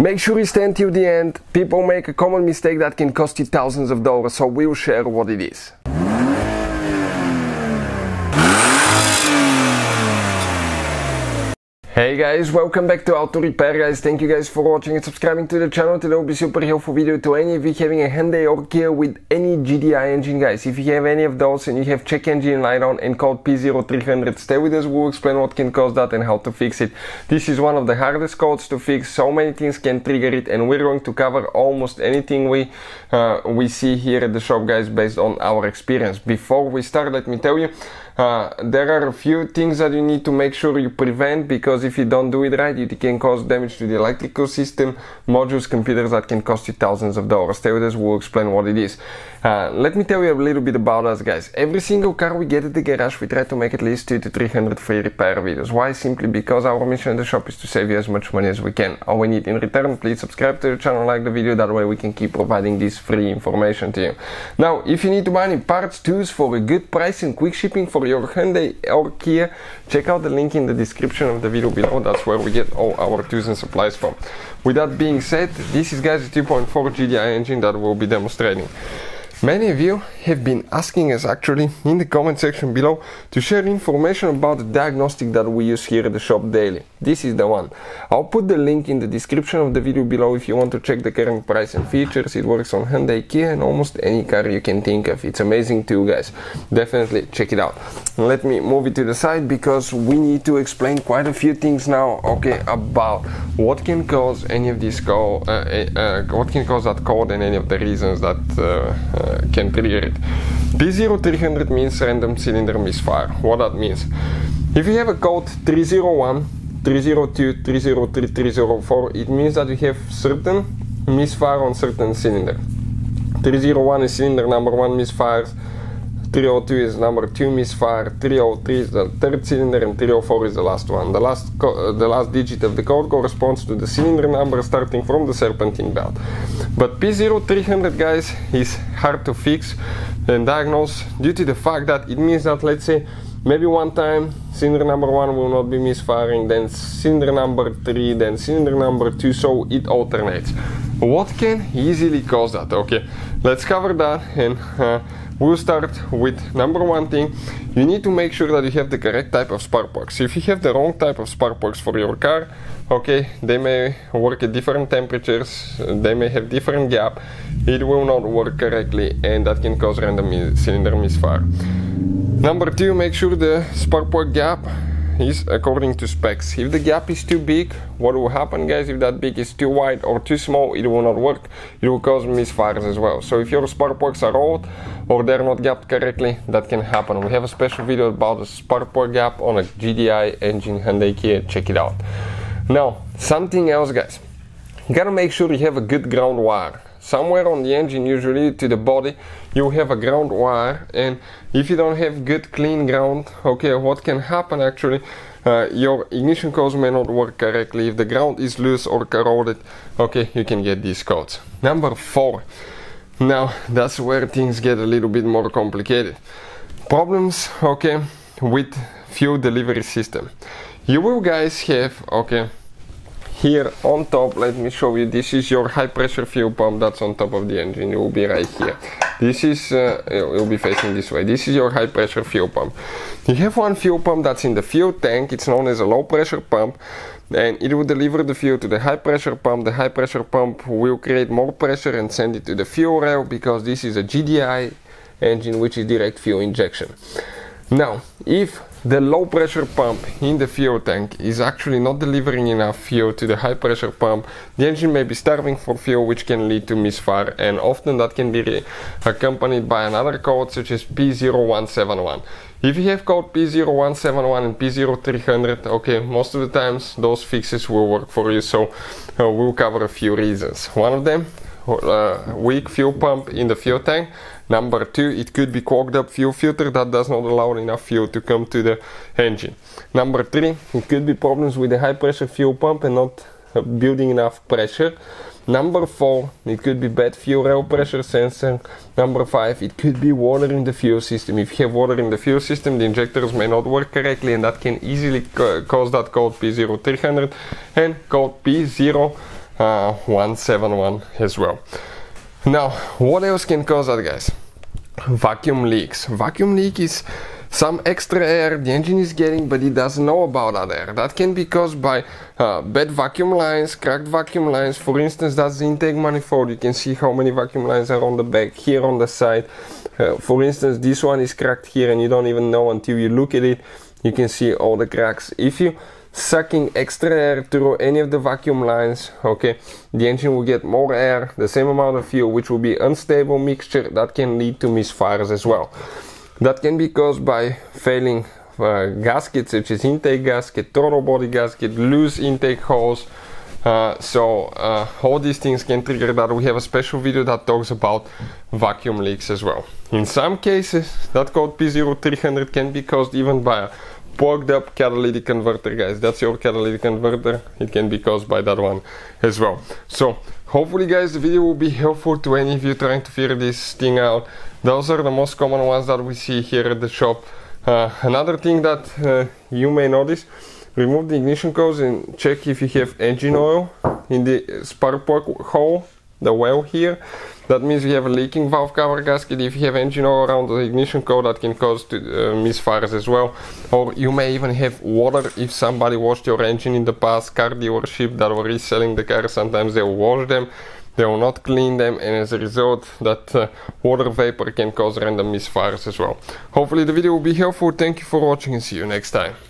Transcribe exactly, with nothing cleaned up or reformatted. Make sure you stand till the end. People make a common mistake that can cost you thousands of dollars, so we'll share what it is. Hey guys, welcome back to Auto Repair guys. Thank you guys for watching and subscribing to the channel. Today will be super helpful video to any of you having a Hyundai or Kia with any G D I engine guys. If you have any of those and you have check engine light on and code P zero three hundred, stay with us, we'll explain what can cause that and how to fix it. This is one of the hardest codes to fix. So many things can trigger it and we're going to cover almost anything we, uh, we see here at the shop guys based on our experience. Before we start, let me tell you, uh, there are a few things that you need to make sure you prevent, because if you don't do it right, it can cause damage to the electrical system, modules, computers that can cost you thousands of dollars. Stay with us, we'll explain what it is. Uh, let me tell you a little bit about us guys. Every single car we get at the garage, we try to make at least two to three hundred free repair videos. Why? Simply because our mission in the shop is to save you as much money as we can. All we need in return, please subscribe to the channel, like the video, that way we can keep providing this free information to you. Now, if you need to buy any parts, tools for a good price and quick shipping for your Hyundai or Kia, check out the link in the description of the video below. That's where we get all our tools and supplies from. With that being said, this is guys the two point four G D I engine that we'll be demonstrating. Many of you have been asking us actually in the comment section below to share information about the diagnostic that we use here at the shop daily. This is the one. I'll put the link in the description of the video below if you want to check the current price and features. It works on Hyundai, Kia and almost any car you can think of. It's amazing too guys. Definitely check it out. Let me move it to the side because we need to explain quite a few things now, okay, about what can cause any of this code, uh, uh, what can cause that code and any of the reasons that uh, uh, can trigger it. P zero three hundred means random cylinder misfire. What that means? If you have a code three zero one, three zero two, three zero three, three zero four, it means that you have certain misfire on certain cylinder. three zero one is cylinder number one misfires, three zero two is number two misfire, three zero three is the third cylinder and three zero four is the last one. The last, uh, the last digit of the code corresponds to the cylinder number starting from the serpentine belt. But P zero three hundred guys is hard to fix and diagnose due to the fact that it means that, let's say, maybe one time cylinder number one will not be misfiring, then cylinder number three, then cylinder number two, so it alternates. What can easily cause that? Okay, let's cover that and uh, we'll start with number one thing. You need to make sure that you have the correct type of spark plugs. If you have the wrong type of spark plugs for your car, okay, they may work at different temperatures, they may have different gap, it will not work correctly and that can cause random cylinder misfire. Number two, make sure the spark plug gap is according to specs. If the gap is too big, what will happen guys? If that big is too wide or too small, it will not work. It will cause misfires as well. So if your spark plugs are old or they're not gapped correctly, that can happen. We have a special video about the spark plug gap on a G D I engine Hyundai Kia. Check it out. Now, something else guys. You gotta make sure you have a good ground wire. Somewhere on the engine, usually to the body, you have a ground wire, and if you don't have good clean ground, okay, what can happen actually, uh, your ignition codes may not work correctly. If the ground is loose or corroded, okay, you can get these codes. Number four. Now that's where things get a little bit more complicated. Problems, okay, with fuel delivery system. You will guys have, okay, here on top, let me show you, this is your high pressure fuel pump that's on top of the engine. It will be right here. This is, uh, it will be facing this way. This is your high pressure fuel pump. You have one fuel pump that's in the fuel tank. It's known as a low pressure pump. And it will deliver the fuel to the high pressure pump. The high pressure pump will create more pressure and send it to the fuel rail because this is a G D I engine, which is direct fuel injection. Now, if the low pressure pump in the fuel tank is actually not delivering enough fuel to the high pressure pump, the engine may be starving for fuel, which can lead to misfire, and often that can be accompanied by another code such as P zero one seven one. If you have code P zero one seven one and P zero three hundred, okay, most of the times those fixes will work for you, so uh, we'll cover a few reasons. One of them, Uh, weak fuel pump in the fuel tank. Number two, it could be clogged up fuel filter that does not allow enough fuel to come to the engine. Number three, it could be problems with the high pressure fuel pump and not uh, building enough pressure. Number four, it could be bad fuel rail pressure sensor. Number five, it could be water in the fuel system. If you have water in the fuel system, the injectors may not work correctly and that can easily ca cause that code P zero three hundred and code P zero. uh, one seventy-one as well. Now, what else can cause that, guys? Vacuum leaks. Vacuum leak is some extra air the engine is getting, but it doesn't know about that air. That can be caused by uh, bad vacuum lines, cracked vacuum lines. For instance, that's the intake manifold. You can see how many vacuum lines are on the back, here on the side. Uh, for instance, this one is cracked here and you don't even know until you look at it. You can see all the cracks. If you sucking extra air through any of the vacuum lines, okay, the engine will get more air, the same amount of fuel, which will be unstable mixture. That can lead to misfires as well. That can be caused by failing uh, gaskets, such as intake gasket, throttle body gasket, loose intake holes. Uh, so uh, all these things can trigger that. We have a special video that talks about vacuum leaks as well. In some cases, that code P zero three hundred can be caused even by a plugged up catalytic converter, guys. That's your catalytic converter. It can be caused by that one as well. So hopefully, guys, the video will be helpful to any of you trying to figure this thing out. Those are the most common ones that we see here at the shop. Uh, another thing that uh, you may notice, remove the ignition codes and check if you have engine oil in the spark plug hole, the well here. That means we have a leaking valve cover gasket. If you have engine oil around the ignition core, that can cause to, uh, misfires as well. Or you may even have water. If somebody washed your engine in the past, car dealership that were reselling the car, sometimes they will wash them, they will not clean them, and as a result, that uh, water vapor can cause random misfires as well. Hopefully the video will be helpful. Thank you for watching and see you next time.